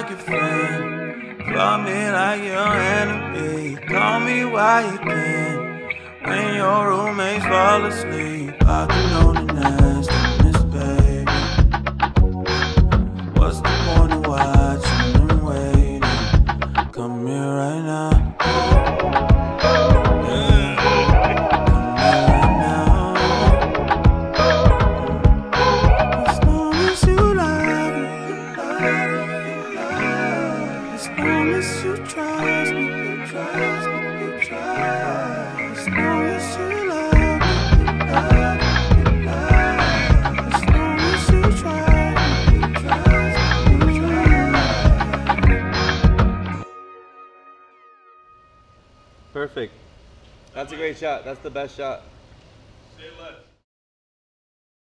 like a friend, love me like your enemy. Call me while you can. When your roommates fall asleep, I can only nastiness, baby. What's the point of watching and waiting? Come here right now. Perfect. That's a great shot. That's the best shot. Stay left.